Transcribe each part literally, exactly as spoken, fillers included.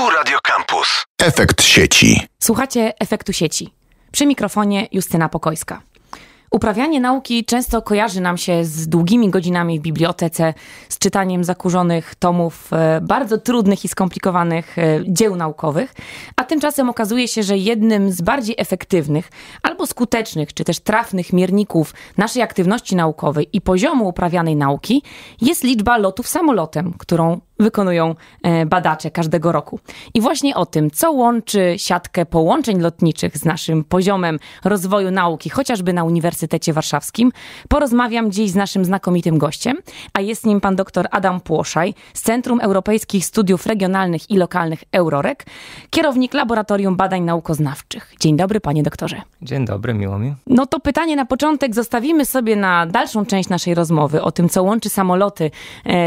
Tu Radio Campus. Efekt sieci. Słuchacie efektu sieci. Przy mikrofonie Justyna Pokojska. Uprawianie nauki często kojarzy nam się z długimi godzinami w bibliotece, z czytaniem zakurzonych tomów bardzo trudnych i skomplikowanych dzieł naukowych, a tymczasem okazuje się, że jednym z bardziej efektywnych albo skutecznych, czy też trafnych mierników naszej aktywności naukowej i poziomu uprawianej nauki jest liczba lotów samolotem, którą wykonują badacze każdego roku. I właśnie o tym, co łączy siatkę połączeń lotniczych z naszym poziomem rozwoju nauki, chociażby na Uniwersytecie Warszawskim, porozmawiam dziś z naszym znakomitym gościem, a jest nim pan dr Adam Płoszaj z Centrum Europejskich Studiów Regionalnych i Lokalnych EUROREG, kierownik Laboratorium Badań Naukoznawczych. Dzień dobry, panie doktorze. Dzień dobry, miło mi. No to pytanie na początek zostawimy sobie na dalszą część naszej rozmowy o tym, co łączy samoloty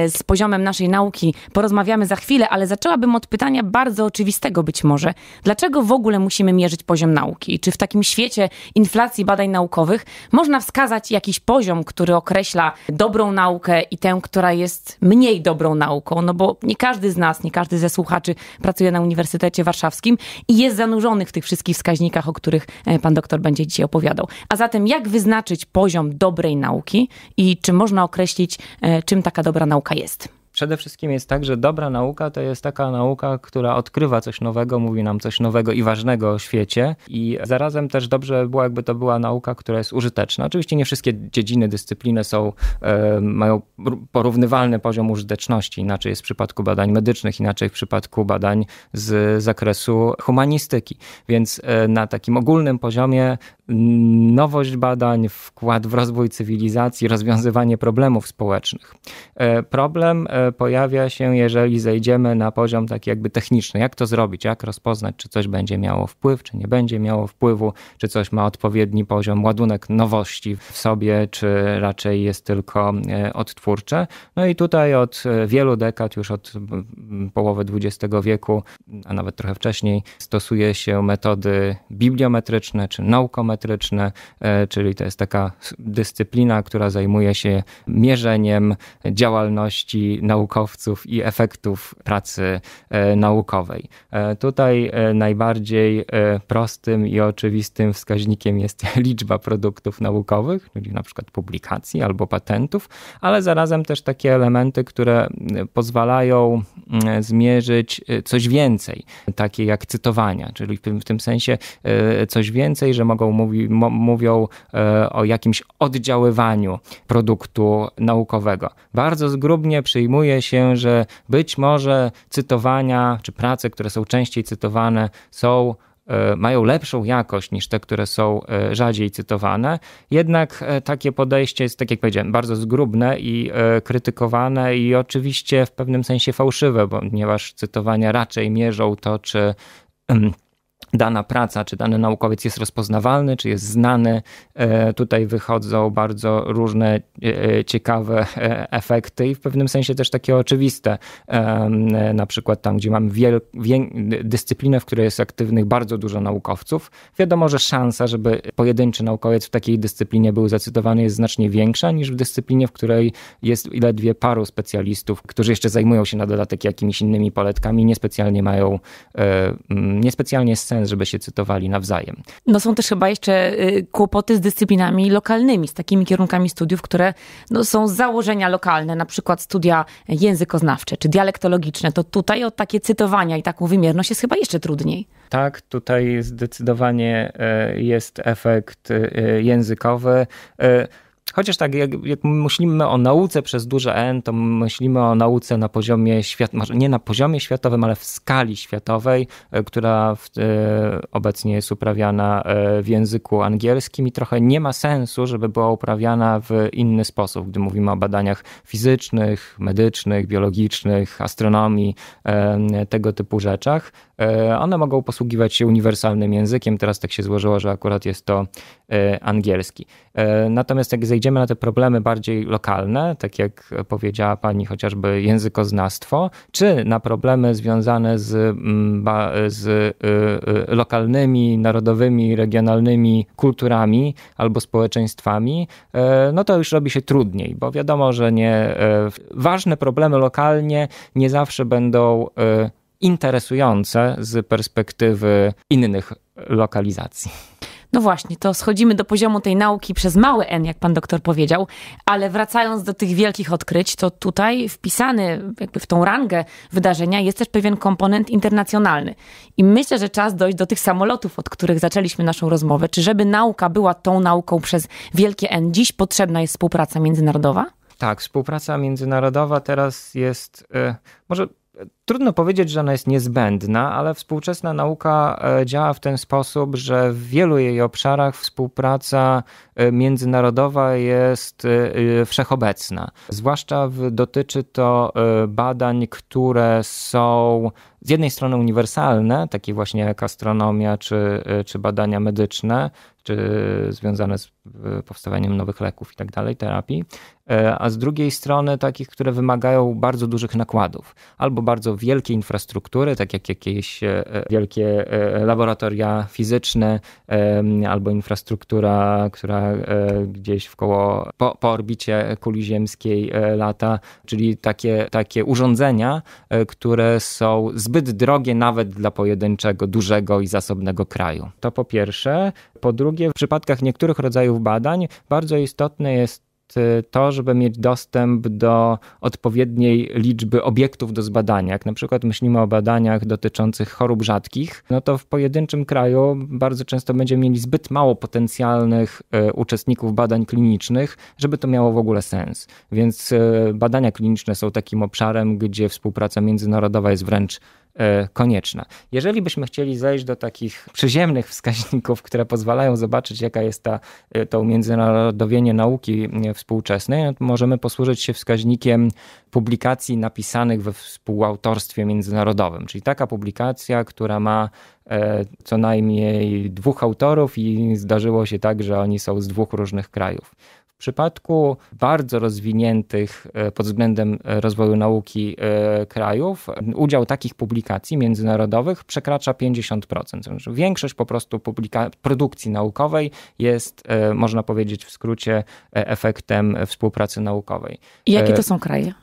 z poziomem naszej nauki. Porozmawiamy za chwilę, ale zaczęłabym od pytania bardzo oczywistego być może. Dlaczego w ogóle musimy mierzyć poziom nauki? Czy w takim świecie inflacji badań naukowych można wskazać jakiś poziom, który określa dobrą naukę i tę, która jest mniej dobrą nauką? No bo nie każdy z nas, nie każdy ze słuchaczy pracuje na Uniwersytecie Warszawskim i jest zanurzony w tych wszystkich wskaźnikach, o których pan doktor będzie dzisiaj opowiadał. A zatem jak wyznaczyć poziom dobrej nauki i czy można określić, czym taka dobra nauka jest? Przede wszystkim jest tak, że dobra nauka to jest taka nauka, która odkrywa coś nowego, mówi nam coś nowego i ważnego o świecie i zarazem też dobrze by było, jakby to była nauka, która jest użyteczna. Oczywiście nie wszystkie dziedziny, dyscypliny są, e, mają porównywalny poziom użyteczności. Inaczej jest w przypadku badań medycznych, inaczej w przypadku badań z zakresu humanistyki. Więc e, na takim ogólnym poziomie nowość badań, wkład w rozwój cywilizacji, rozwiązywanie problemów społecznych. E, problem e, pojawia się, jeżeli zejdziemy na poziom taki jakby techniczny. Jak to zrobić? Jak rozpoznać, czy coś będzie miało wpływ, czy nie będzie miało wpływu, czy coś ma odpowiedni poziom, ładunek nowości w sobie, czy raczej jest tylko odtwórcze. No i tutaj od wielu dekad, już od połowy dwudziestego wieku, a nawet trochę wcześniej, stosuje się metody bibliometryczne, czy naukometryczne, czyli to jest taka dyscyplina, która zajmuje się mierzeniem działalności naukowców i efektów pracy e, naukowej. E, tutaj e, najbardziej e, prostym i oczywistym wskaźnikiem jest liczba produktów naukowych, czyli na przykład publikacji albo patentów, ale zarazem też takie elementy, które pozwalają e, zmierzyć coś więcej, takie jak cytowania, czyli w tym, w tym sensie e, coś więcej, że mogą mówi, mo, mówią e, o jakimś oddziaływaniu produktu naukowego. Bardzo zgrubnie przyjmują Przyjmuje się, że być może cytowania czy prace, które są częściej cytowane, są mają lepszą jakość niż te, które są rzadziej cytowane. Jednak takie podejście jest, tak jak powiedziałem, bardzo zgrubne i krytykowane i oczywiście w pewnym sensie fałszywe, ponieważ cytowania raczej mierzą to, czy dana praca, czy dany naukowiec jest rozpoznawalny, czy jest znany. Tutaj wychodzą bardzo różne ciekawe efekty i w pewnym sensie też takie oczywiste. Na przykład tam, gdzie mamy wiel- wie- dyscyplinę, w której jest aktywnych bardzo dużo naukowców. Wiadomo, że szansa, żeby pojedynczy naukowiec w takiej dyscyplinie był zacytowany jest znacznie większa niż w dyscyplinie, w której jest ledwie paru specjalistów, którzy jeszcze zajmują się na dodatek jakimiś innymi poletkami, niespecjalnie mają, niespecjalnie sens, żeby się cytowali nawzajem. No są też chyba jeszcze kłopoty z dyscyplinami lokalnymi, z takimi kierunkami studiów, które no, są z założenia lokalne, na przykład studia językoznawcze czy dialektologiczne. To tutaj o takie cytowania i taką wymierność jest chyba jeszcze trudniej. Tak, tutaj zdecydowanie jest efekt językowy. Chociaż tak, jak, jak myślimy o nauce przez duże N, to myślimy o nauce na poziomie świat, może nie na poziomie światowym, ale w skali światowej, która w, obecnie jest uprawiana w języku angielskim i trochę nie ma sensu, żeby była uprawiana w inny sposób, gdy mówimy o badaniach fizycznych, medycznych, biologicznych, astronomii, tego typu rzeczach. One mogą posługiwać się uniwersalnym językiem. Teraz tak się złożyło, że akurat jest to angielski. Natomiast jak zejdziemy na te problemy bardziej lokalne, tak jak powiedziała pani, chociażby językoznawstwo, czy na problemy związane z, z lokalnymi, narodowymi, regionalnymi kulturami albo społeczeństwami, no to już robi się trudniej, bo wiadomo, że nie, ważne problemy lokalnie nie zawsze będą interesujące z perspektywy innych lokalizacji. No właśnie, to schodzimy do poziomu tej nauki przez małe N, jak pan doktor powiedział, ale wracając do tych wielkich odkryć, to tutaj wpisany jakby w tą rangę wydarzenia jest też pewien komponent internacjonalny. I myślę, że czas dojść do tych samolotów, od których zaczęliśmy naszą rozmowę. Czy żeby nauka była tą nauką przez wielkie N, dziś potrzebna jest współpraca międzynarodowa? Tak, współpraca międzynarodowa teraz jest... Yy, może... Trudno powiedzieć, że ona jest niezbędna, ale współczesna nauka działa w ten sposób, że w wielu jej obszarach współpraca międzynarodowa jest wszechobecna. Zwłaszcza dotyczy to badań, które są z jednej strony uniwersalne, takie właśnie jak astronomia czy, czy badania medyczne, czy związane z powstawaniem nowych leków i tak dalej, terapii, a z drugiej strony takich, które wymagają bardzo dużych nakładów albo bardzo wielkiej infrastruktury, tak jak jakieś wielkie laboratoria fizyczne albo infrastruktura, która gdzieś wkoło, po, po orbicie kuli ziemskiej lata, czyli takie, takie urządzenia, które są zbyt drogie nawet dla pojedynczego, dużego i zasobnego kraju. To po pierwsze. Po drugie, w przypadkach niektórych rodzajów badań bardzo istotne jest to, żeby mieć dostęp do odpowiedniej liczby obiektów do zbadania. Jak na przykład myślimy o badaniach dotyczących chorób rzadkich, no to w pojedynczym kraju bardzo często będziemy mieli zbyt mało potencjalnych uczestników badań klinicznych, żeby to miało w ogóle sens. Więc badania kliniczne są takim obszarem, gdzie współpraca międzynarodowa jest wręcz konieczna. Jeżeli byśmy chcieli zejść do takich przyziemnych wskaźników, które pozwalają zobaczyć, jaka jest ta, to umiędzynarodowienie nauki współczesnej, no to możemy posłużyć się wskaźnikiem publikacji napisanych we współautorstwie międzynarodowym, czyli taka publikacja, która ma co najmniej dwóch autorów i zdarzyło się tak, że oni są z dwóch różnych krajów. W przypadku bardzo rozwiniętych pod względem rozwoju nauki krajów udział takich publikacji międzynarodowych przekracza pięćdziesiąt procent. Większość po prostu publika- produkcji naukowej jest, można powiedzieć w skrócie, efektem współpracy naukowej. I jakie to są kraje?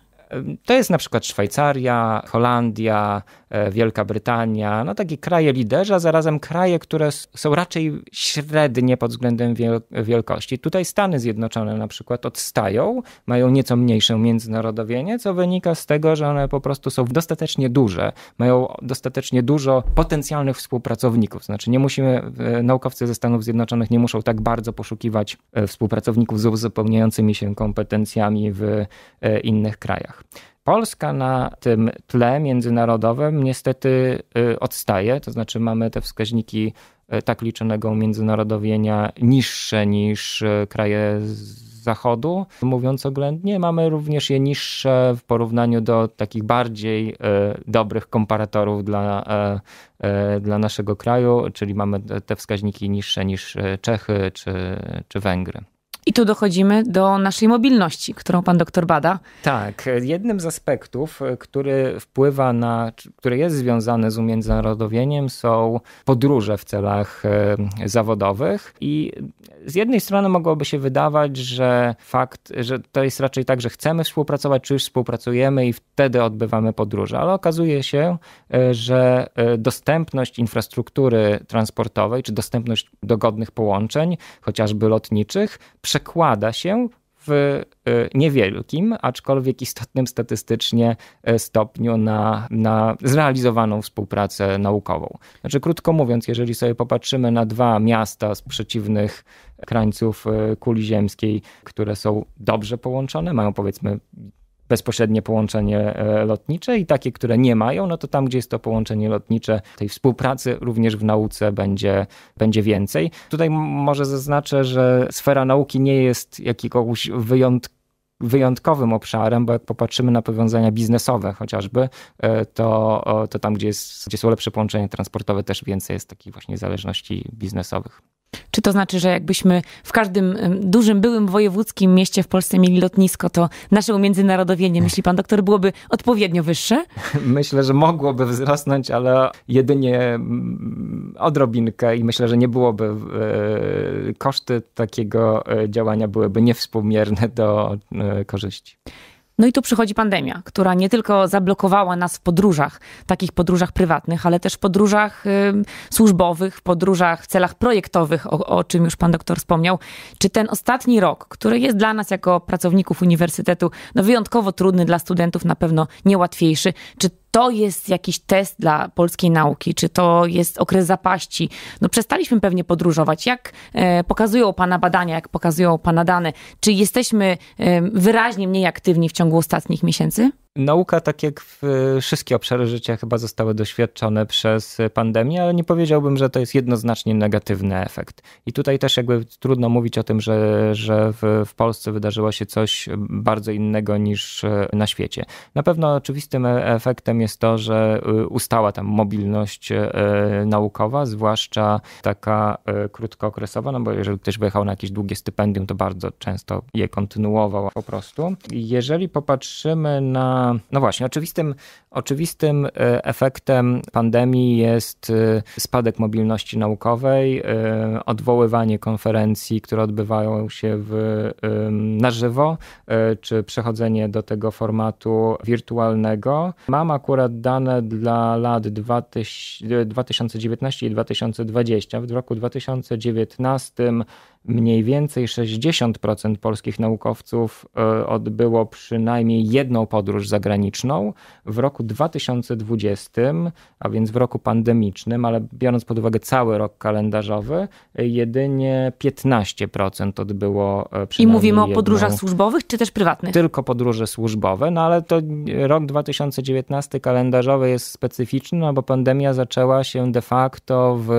To jest na przykład Szwajcaria, Holandia, Wielka Brytania, no takie kraje liderzy, a zarazem kraje, które są raczej średnie pod względem wielkości. Tutaj Stany Zjednoczone na przykład odstają, mają nieco mniejsze międzynarodowienie, co wynika z tego, że one po prostu są dostatecznie duże, mają dostatecznie dużo potencjalnych współpracowników. Znaczy nie musimy, naukowcy ze Stanów Zjednoczonych nie muszą tak bardzo poszukiwać współpracowników z uzupełniającymi się kompetencjami w innych krajach. Polska na tym tle międzynarodowym niestety odstaje, to znaczy mamy te wskaźniki tak liczonego międzynarodowienia niższe niż kraje Zachodu. Mówiąc oględnie, mamy również je niższe w porównaniu do takich bardziej dobrych komparatorów dla, dla naszego kraju, czyli mamy te wskaźniki niższe niż Czechy czy, czy Węgry. I tu dochodzimy do naszej mobilności, którą pan doktor bada. Tak. Jednym z aspektów, który wpływa na, który jest związany z umiędzynarodowieniem, są podróże w celach zawodowych. I z jednej strony mogłoby się wydawać, że fakt, że to jest raczej tak, że chcemy współpracować, czy już współpracujemy i wtedy odbywamy podróże. Ale okazuje się, że dostępność infrastruktury transportowej, czy dostępność dogodnych połączeń, chociażby lotniczych, przekłada się w niewielkim, aczkolwiek istotnym statystycznie stopniu na, na zrealizowaną współpracę naukową. Znaczy, krótko mówiąc, jeżeli sobie popatrzymy na dwa miasta z przeciwnych krańców kuli ziemskiej, które są dobrze połączone, mają powiedzmy bezpośrednie połączenie lotnicze i takie, które nie mają, no to tam, gdzie jest to połączenie lotnicze, tej współpracy również w nauce będzie, będzie więcej. Tutaj może zaznaczę, że sfera nauki nie jest jakiegoś wyjątku wyjątkowym obszarem, bo jak popatrzymy na powiązania biznesowe chociażby, to, to tam, gdzie, jest, gdzie są lepsze połączenia transportowe, też więcej jest takich właśnie zależności biznesowych. Czy to znaczy, że jakbyśmy w każdym dużym, byłym wojewódzkim mieście w Polsce mieli lotnisko, to nasze umiędzynarodowienie, myśli pan doktor, byłoby odpowiednio wyższe? Myślę, że mogłoby wzrosnąć, ale jedynie odrobinkę i myślę, że nie byłoby, koszty takiego działania byłyby niewspółmierne do korzyści. No i tu przychodzi pandemia, która nie tylko zablokowała nas w podróżach, takich podróżach prywatnych, ale też w podróżach y, służbowych, w podróżach w celach projektowych, o, o czym już pan doktor wspomniał. Czy ten ostatni rok, który jest dla nas jako pracowników uniwersytetu no wyjątkowo trudny, dla studentów na pewno niełatwiejszy, czy to jest jakiś test dla polskiej nauki? Czy to jest okres zapaści? No przestaliśmy pewnie podróżować. Jak e, pokazują pana badania, jak pokazują pana dane? Czy jesteśmy e, wyraźnie mniej aktywni w ciągu ostatnich miesięcy? Nauka, tak jak w, wszystkie obszary życia, chyba zostały doświadczone przez pandemię, ale nie powiedziałbym, że to jest jednoznacznie negatywny efekt. I tutaj też jakby trudno mówić o tym, że, że w, w Polsce wydarzyło się coś bardzo innego niż na świecie. Na pewno oczywistym efektem jest to, że ustała tam mobilność naukowa, zwłaszcza taka krótkookresowa, no bo jeżeli ktoś wyjechał na jakieś długie stypendium, to bardzo często je kontynuował po prostu. Jeżeli popatrzymy na No właśnie, oczywistym, oczywistym efektem pandemii jest spadek mobilności naukowej, odwoływanie konferencji, które odbywają się w, na żywo, czy przechodzenie do tego formatu wirtualnego. Mam akurat dane dla lat dwa tysiące dziewiętnastego i dwa tysiące dwudziestego. W roku dwa tysiące dziewiętnastym mniej więcej sześćdziesiąt procent polskich naukowców odbyło przynajmniej jedną podróż zagraniczną. W roku dwa tysiące dwudziestym, a więc w roku pandemicznym, ale biorąc pod uwagę cały rok kalendarzowy, jedynie piętnaście procent odbyło przynajmniej I mówimy jedną. O podróżach służbowych czy też prywatnych? Tylko podróże służbowe, no ale to rok dwa tysiące dziewiętnasty kalendarzowy jest specyficzny, no bo pandemia zaczęła się de facto w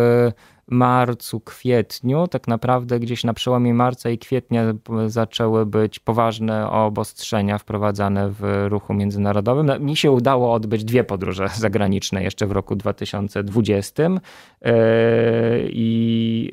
marcu, kwietniu, tak naprawdę gdzieś na przełomie marca i kwietnia zaczęły być poważne obostrzenia wprowadzane w ruchu międzynarodowym. Mi się udało odbyć dwie podróże zagraniczne jeszcze w roku dwa tysiące dwudziestym i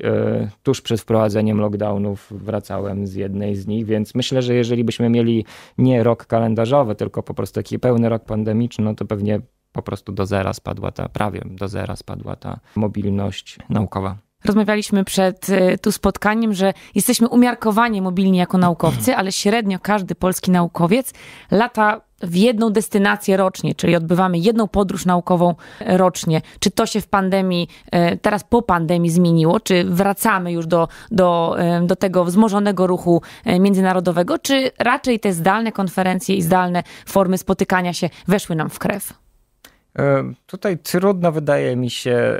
tuż przed wprowadzeniem lockdownów wracałem z jednej z nich, więc myślę, że jeżeli byśmy mieli nie rok kalendarzowy, tylko po prostu taki pełny rok pandemiczny, no to pewnie po prostu do zera spadła ta, prawie do zera spadła ta mobilność naukowa. Rozmawialiśmy przed tu spotkaniem, że jesteśmy umiarkowanie mobilni jako naukowcy, ale średnio każdy polski naukowiec lata w jedną destynację rocznie, czyli odbywamy jedną podróż naukową rocznie. Czy to się w pandemii, teraz po pandemii zmieniło? Czy wracamy już do, do, do tego wzmożonego ruchu międzynarodowego? Czy raczej te zdalne konferencje i zdalne formy spotykania się weszły nam w krew? Tutaj trudno wydaje mi się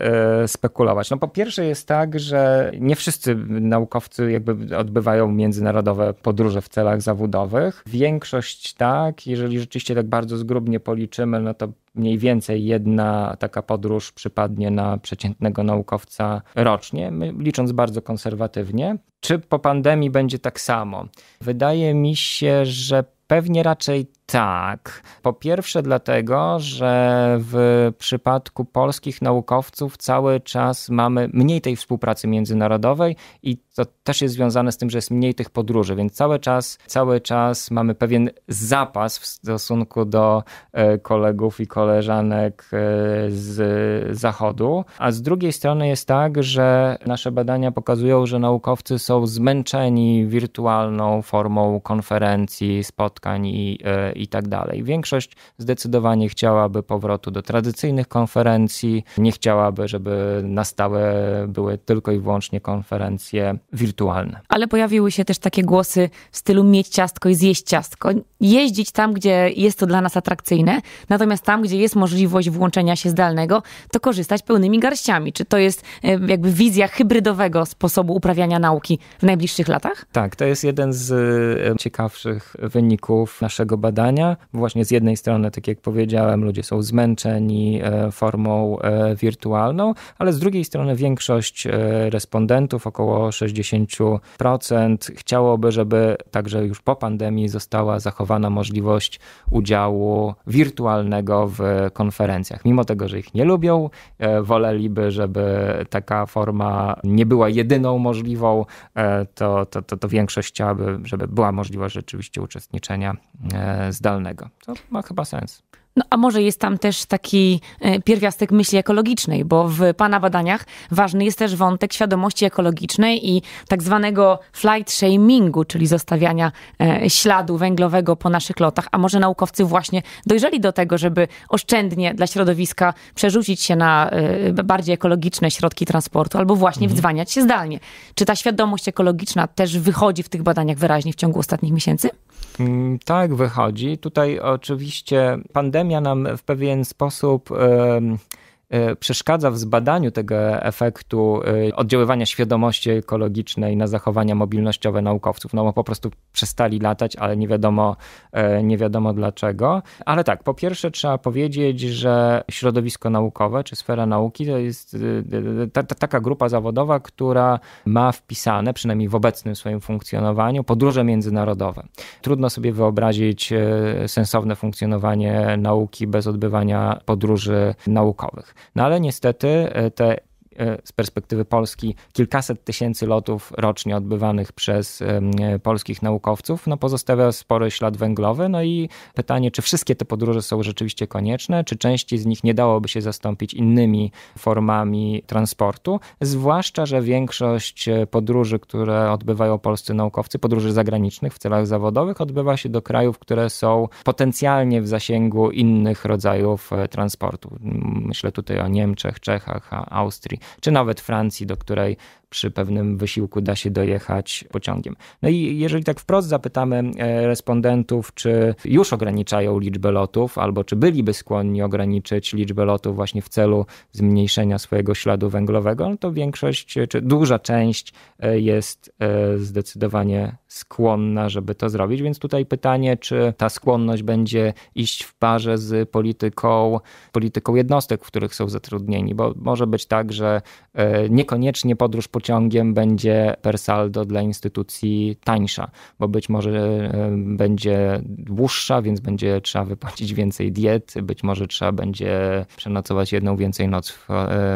spekulować. No po pierwsze jest tak, że nie wszyscy naukowcy jakby odbywają międzynarodowe podróże w celach zawodowych. Większość tak, jeżeli rzeczywiście tak bardzo zgrubnie policzymy, no to mniej więcej jedna taka podróż przypadnie na przeciętnego naukowca rocznie, licząc bardzo konserwatywnie. Czy po pandemii będzie tak samo? Wydaje mi się, że pewnie raczej tak. Po pierwsze dlatego, że w przypadku polskich naukowców cały czas mamy mniej tej współpracy międzynarodowej i to też jest związane z tym, że jest mniej tych podróży, więc cały czas, cały czas mamy pewien zapas w stosunku do kolegów i koleżanek z Zachodu. A z drugiej strony jest tak, że nasze badania pokazują, że naukowcy są zmęczeni wirtualną formą konferencji, spotkań i i tak dalej. Większość zdecydowanie chciałaby powrotu do tradycyjnych konferencji, nie chciałaby, żeby na stałe były tylko i wyłącznie konferencje wirtualne. Ale pojawiły się też takie głosy w stylu mieć ciastko i zjeść ciastko. Jeździć tam, gdzie jest to dla nas atrakcyjne, natomiast tam, gdzie jest możliwość włączenia się zdalnego, to korzystać pełnymi garściami. Czy to jest jakby wizja hybrydowego sposobu uprawiania nauki w najbliższych latach? Tak, to jest jeden z ciekawszych wyników naszego badania. Badania. Właśnie z jednej strony, tak jak powiedziałem, ludzie są zmęczeni formą wirtualną, ale z drugiej strony większość respondentów, około sześćdziesiąt procent, chciałoby, żeby także już po pandemii została zachowana możliwość udziału wirtualnego w konferencjach. Mimo tego, że ich nie lubią, woleliby, żeby taka forma nie była jedyną możliwą, to, to, to, to większość chciałaby, żeby była możliwość rzeczywiście uczestniczenia zdalnego. To ma chyba sens. No a może jest tam też taki pierwiastek myśli ekologicznej, bo w pana badaniach ważny jest też wątek świadomości ekologicznej i tak zwanego flight shamingu, czyli zostawiania śladu węglowego po naszych lotach. A może naukowcy właśnie dojrzeli do tego, żeby oszczędnie dla środowiska przerzucić się na bardziej ekologiczne środki transportu albo właśnie mhm. wdzwaniać się zdalnie. Czy ta świadomość ekologiczna też wychodzi w tych badaniach wyraźnie w ciągu ostatnich miesięcy? Tak, wychodzi. Tutaj oczywiście pandemia nam w pewien sposób yy, yy, przeszkadza w zbadaniu tego efektu yy, oddziaływania świadomości ekologicznej na zachowania mobilnościowe naukowców. No bo po prostu przestali latać, ale nie wiadomo, yy, nie wiadomo dlaczego. Ale tak, po pierwsze trzeba powiedzieć, że środowisko naukowe czy sfera nauki to jest yy, ta, ta, taka grupa zawodowa, która ma wpisane, przynajmniej w obecnym swoim funkcjonowaniu, podróże międzynarodowe. Trudno sobie wyobrazić sensowne funkcjonowanie nauki bez odbywania podróży naukowych. No ale niestety te z perspektywy Polski kilkaset tysięcy lotów rocznie odbywanych przez polskich naukowców no pozostawia spory ślad węglowy. No i pytanie, czy wszystkie te podróże są rzeczywiście konieczne, czy części z nich nie dałoby się zastąpić innymi formami transportu, zwłaszcza, że większość podróży, które odbywają polscy naukowcy, podróży zagranicznych w celach zawodowych, odbywa się do krajów, które są potencjalnie w zasięgu innych rodzajów transportu. Myślę tutaj o Niemczech, Czechach, Austrii, czy nawet Francji, do której przy pewnym wysiłku da się dojechać pociągiem. No i jeżeli tak wprost zapytamy respondentów, czy już ograniczają liczbę lotów, albo czy byliby skłonni ograniczyć liczbę lotów właśnie w celu zmniejszenia swojego śladu węglowego, no to większość, czy duża część jest zdecydowanie skłonna, żeby to zrobić. Więc tutaj pytanie, czy ta skłonność będzie iść w parze z polityką, polityką jednostek, w których są zatrudnieni, bo może być tak, że niekoniecznie podróż po pociągiem będzie per saldo dla instytucji tańsza, bo być może będzie dłuższa, więc będzie trzeba wypłacić więcej diet, być może trzeba będzie przenocować jedną więcej noc w,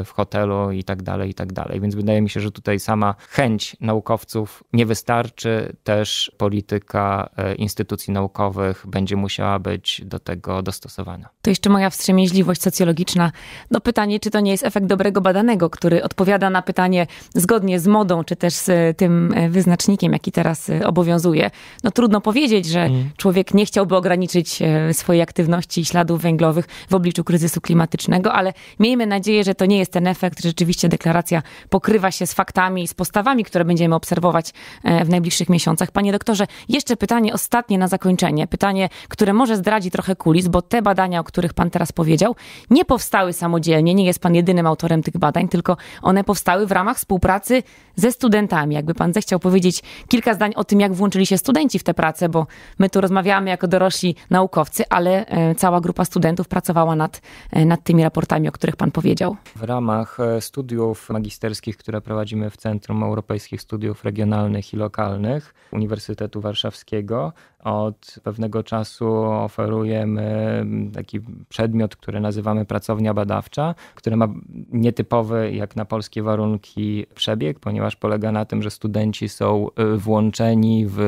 w hotelu i tak dalej, i tak dalej. Więc wydaje mi się, że tutaj sama chęć naukowców nie wystarczy, też polityka instytucji naukowych będzie musiała być do tego dostosowana. To jeszcze moja wstrzemięźliwość socjologiczna. No pytanie, czy to nie jest efekt dobrego badanego, który odpowiada na pytanie zgodnie z modą, czy też z tym wyznacznikiem, jaki teraz obowiązuje. No trudno powiedzieć, że człowiek nie chciałby ograniczyć swojej aktywności i śladów węglowych w obliczu kryzysu klimatycznego, ale miejmy nadzieję, że to nie jest ten efekt, że rzeczywiście deklaracja pokrywa się z faktami i z postawami, które będziemy obserwować w najbliższych miesiącach. Panie doktorze, jeszcze pytanie ostatnie na zakończenie. Pytanie, które może zdradzi trochę kulis, bo te badania, o których pan teraz powiedział, nie powstały samodzielnie. Nie jest pan jedynym autorem tych badań, tylko one powstały w ramach współpracy pracy ze studentami. Jakby pan zechciał powiedzieć kilka zdań o tym, jak włączyli się studenci w tę pracę, bo my tu rozmawiamy jako dorośli naukowcy, ale cała grupa studentów pracowała nad, nad tymi raportami, o których pan powiedział. W ramach studiów magisterskich, które prowadzimy w Centrum Europejskich Studiów Regionalnych i Lokalnych Uniwersytetu Warszawskiego, od pewnego czasu oferujemy taki przedmiot, który nazywamy pracownia badawcza, który ma nietypowy, jak na polskie warunki, przebieg, ponieważ polega na tym, że studenci są włączeni w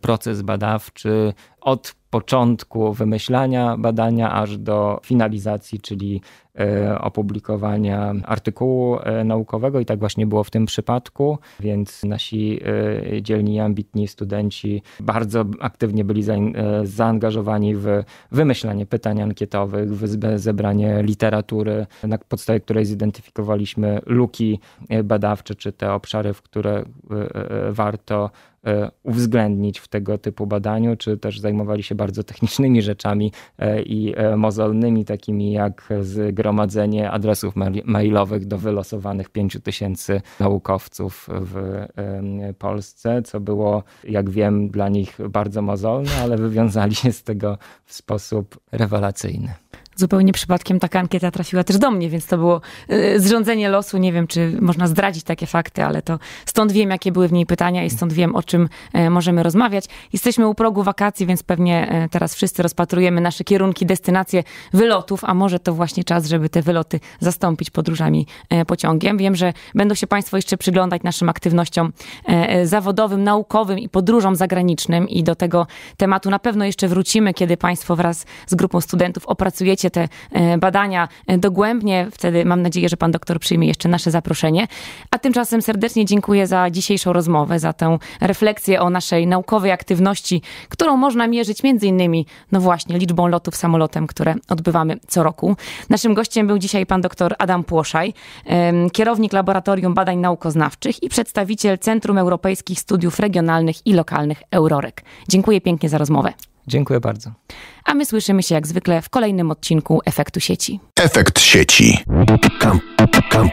proces badawczy od początku wymyślania badania aż do finalizacji, czyli opublikowania artykułu naukowego i tak właśnie było w tym przypadku, więc nasi dzielni, ambitni studenci bardzo aktywnie byli zaangażowani w wymyślanie pytań ankietowych, w zebranie literatury, na podstawie której zidentyfikowaliśmy luki badawcze, czy te obszary, w które warto uwzględnić w tego typu badaniu, czy też zajmowali się bardzo technicznymi rzeczami i mozolnymi, takimi jak zgromadzenie adresów mailowych do wylosowanych pięciu tysięcy naukowców w Polsce, co było, jak wiem, dla nich bardzo mozolne, ale wywiązali się z tego w sposób rewelacyjny. zupełnie przypadkiem taka ankieta trafiła też do mnie, więc to było zrządzenie losu. Nie wiem, czy można zdradzić takie fakty, ale to stąd wiem, jakie były w niej pytania i stąd wiem, o czym możemy rozmawiać. Jesteśmy u progu wakacji, więc pewnie teraz wszyscy rozpatrujemy nasze kierunki, destynacje wylotów, a może to właśnie czas, żeby te wyloty zastąpić podróżami pociągiem. Wiem, że będą się Państwo jeszcze przyglądać naszym aktywnościom zawodowym, naukowym i podróżom zagranicznym i do tego tematu na pewno jeszcze wrócimy, kiedy Państwo wraz z grupą studentów opracujecie te badania dogłębnie. Wtedy mam nadzieję, że pan doktor przyjmie jeszcze nasze zaproszenie. A tymczasem serdecznie dziękuję za dzisiejszą rozmowę, za tę refleksję o naszej naukowej aktywności, którą można mierzyć między innymi, no właśnie, liczbą lotów samolotem, które odbywamy co roku. Naszym gościem był dzisiaj pan doktor Adam Płoszaj, kierownik Laboratorium Badań Naukoznawczych i przedstawiciel Centrum Europejskich Studiów Regionalnych i Lokalnych EUROREG. Dziękuję pięknie za rozmowę. Dziękuję bardzo. A my słyszymy się jak zwykle w kolejnym odcinku Efektu Sieci. Efekt Sieci. Kamp, kamp,